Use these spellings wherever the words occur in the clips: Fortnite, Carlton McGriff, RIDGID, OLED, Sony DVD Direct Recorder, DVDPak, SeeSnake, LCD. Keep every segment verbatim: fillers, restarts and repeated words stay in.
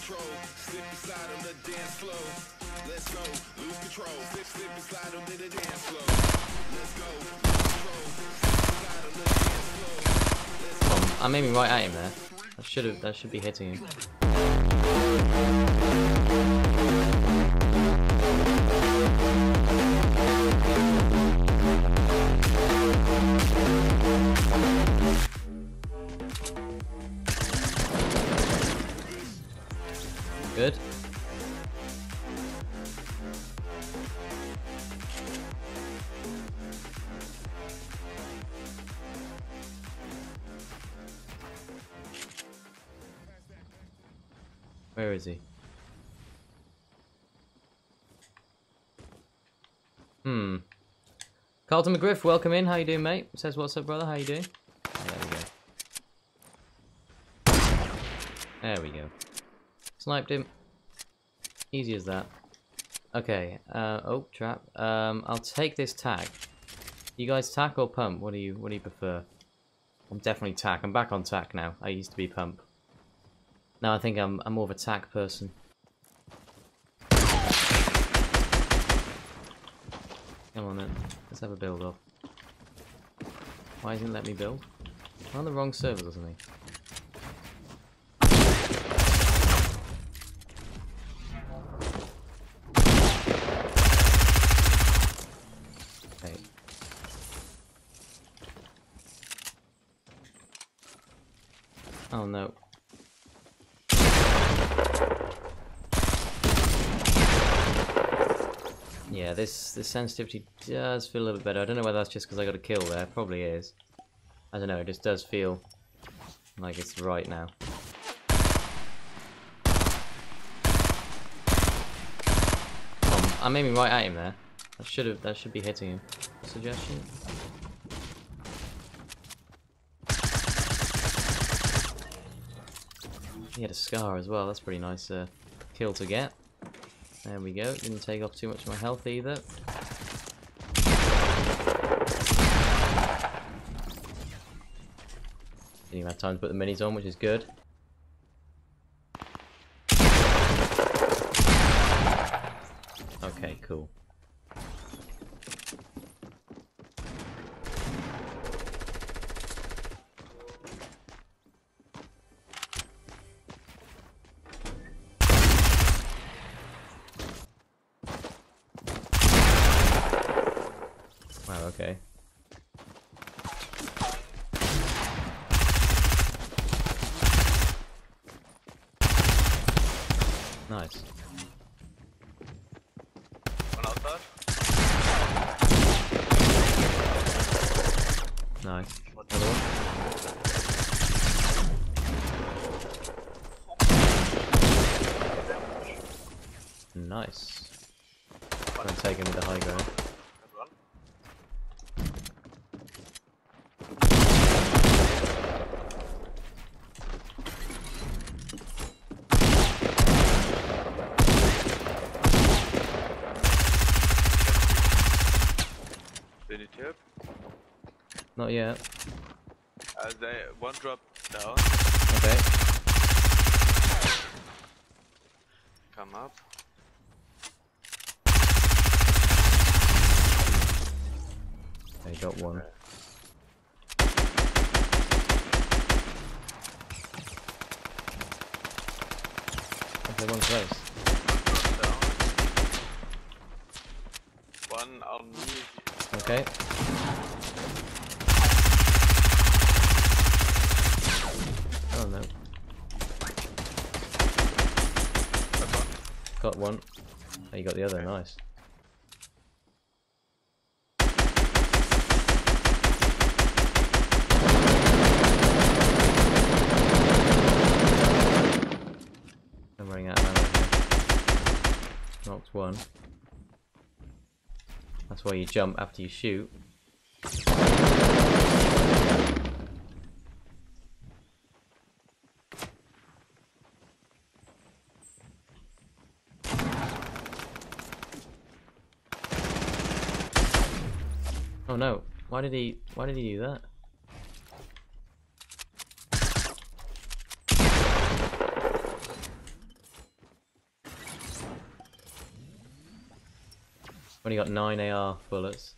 control, slip and slide on the dance floor. Let's go, lose control, slip, slip and slide on the dance floor. Let's go, lose control, slip and slide on the dance floor. Let's go. Oh, I'm aiming right at him there. That should have, that should be hitting him. Good. Where is he? Hmm. Carlton McGriff, welcome in. How you doing, mate? Says what's up, brother. How you doing? There we go. There we go. Sniped him. Easy as that. Okay. Uh, oh, trap. Um, I'll take this tag. You guys tack or pump? What do you What do you prefer? I'm definitely tack. I'm back on tack now. I used to be pump. Now I think I'm I'm more of a tack person. Come on then. Let's have a build up. Why isn't it let me build? I'm on the wrong server, doesn't he? Oh no. Yeah, this, this sensitivity does feel a little bit better. I don't know whether that's just because I got a kill there. It probably is. I don't know, it just does feel like it's right now. Oh, I'm aiming right at him there. That should have, that should be hitting him. Suggestion? He had a scar as well, that's pretty nice uh, kill to get. There we go, didn't take off too much of my health either. Didn't even have time to put the minis on, which is good. Okay, cool. Okay. Nice. One outside. Nice. Another one. Nice. I'm taking with the high ground. Not yet. Uh, they one drop down. Okay. Come up. I got one. Okay, one close. One on me. Okay. Oh no. Got one. Oh, you got the other, nice. I'm running out of ammo here. Knocked one. That's why you jump after you shoot. Oh no, why did he, why did he do that? Only got nine A R bullets.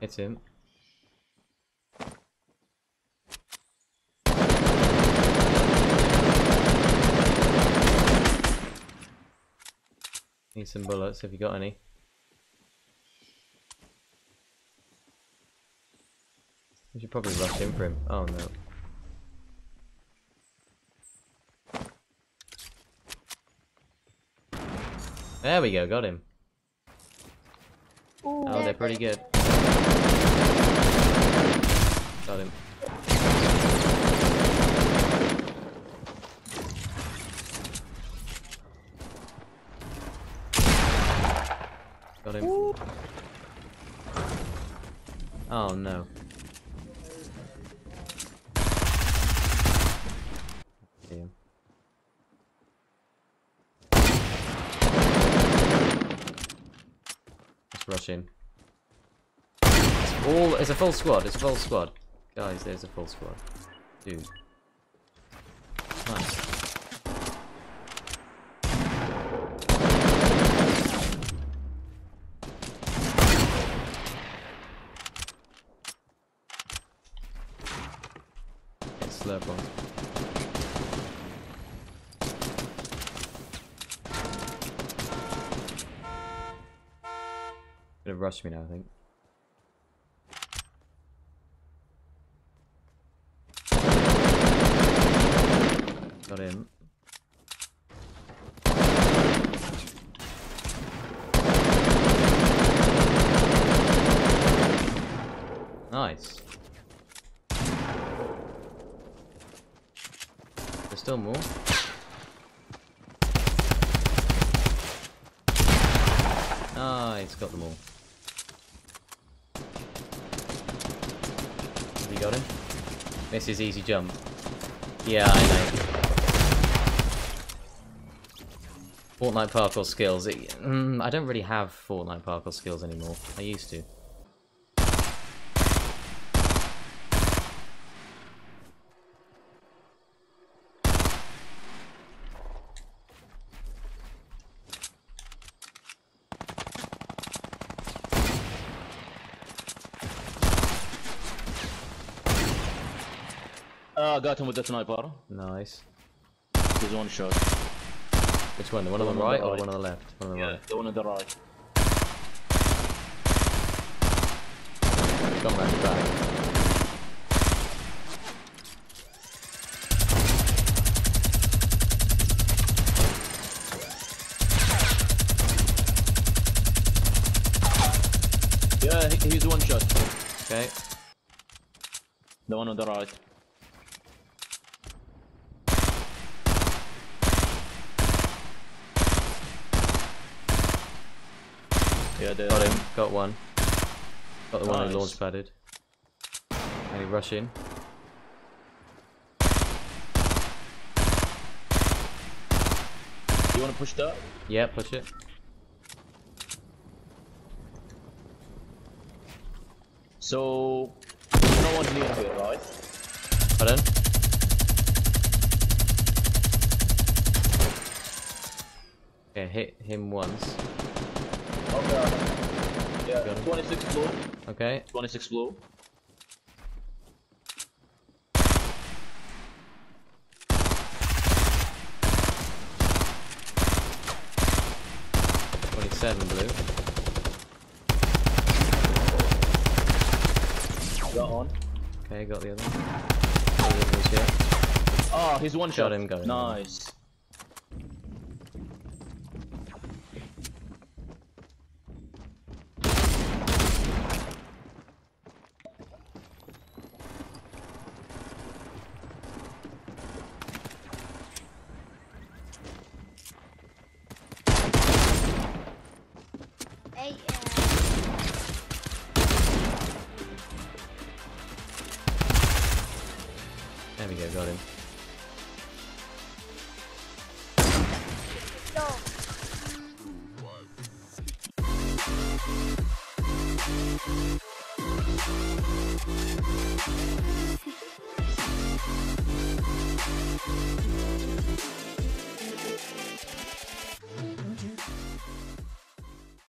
Hit him. Need some bullets, have you got any? We should probably rush in for him. Oh no. There we go, got him. Ooh, oh, they're pretty good. Got him. Got him. Ooh. Oh no. Rush in. It's all it's a full squad, it's a full squad. Guys, there's a full squad. Dude. Nice. Slurp one. Gonna rush me now, I think. Got him. Nice. There's still more. Nice, got them all. Got him. This is easy jump. Yeah, I know. Fortnite parkour skills. It, mm, I don't really have Fortnite parkour skills anymore. I used to. Oh, I got him with the sniper. Nice. There's one shot. Which one? The one on the right or the one on the left? One on the right. The one on the right. Come round the back. Yeah, he's one shot. Okay. The one on the right. Yeah, got him, got one. Got the nice. One who launch padded. And he rush in. You wanna push that? Yeah, push it. So there's no one near here, right? Pardon? Okay, hit him once. Okay. Yeah, twenty-six blue. Okay. twenty-six blue. twenty-seven blue. Got one. Okay, got the other one. Oh, he's one shot. Got him, got him. Nice. There we go, got him. No.